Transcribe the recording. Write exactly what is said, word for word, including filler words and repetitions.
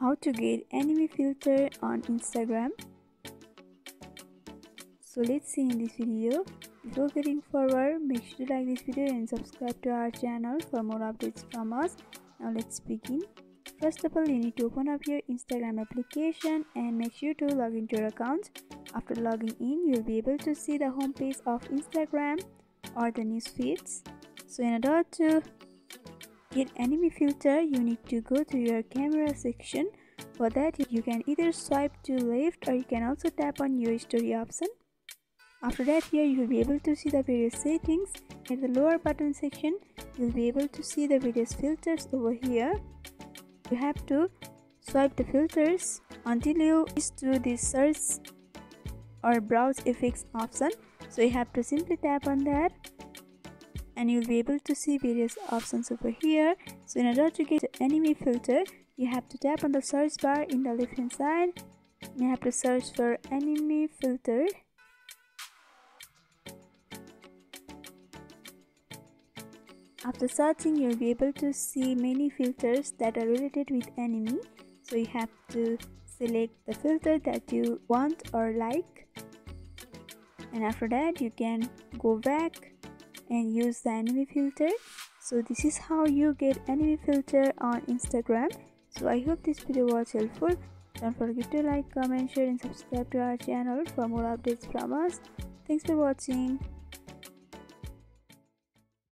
How to get anime filter on Instagram. So let's see in this video. Before getting forward, make sure to like this video and subscribe to our channel for more updates from us. Now let's begin. First of all, you need to open up your Instagram application and make sure to log into your account. After logging in, you'll be able to see the homepage of Instagram or the news feeds. So in order to get anime filter, you need to go to your camera section. For that, you can either swipe to left or you can also tap on your history option. After that, here you will be able to see the various settings. In the lower button section, you will be able to see the various filters over here. You have to swipe the filters until you reach to the search or browse effects option. So you have to simply tap on that, and you'll be able to see various options over here. So in order to get the anime filter, you have to tap on the search bar in the left hand side. You have to search for anime filter. After searching, you'll be able to see many filters that are related with anime. So you have to select the filter that you want or like. And after that, you can go back and use the anime filter. So this is how you get anime filter on Instagram. So I hope this video was helpful. Don't forget to like, comment, share and subscribe to our channel for more updates from us. Thanks for watching.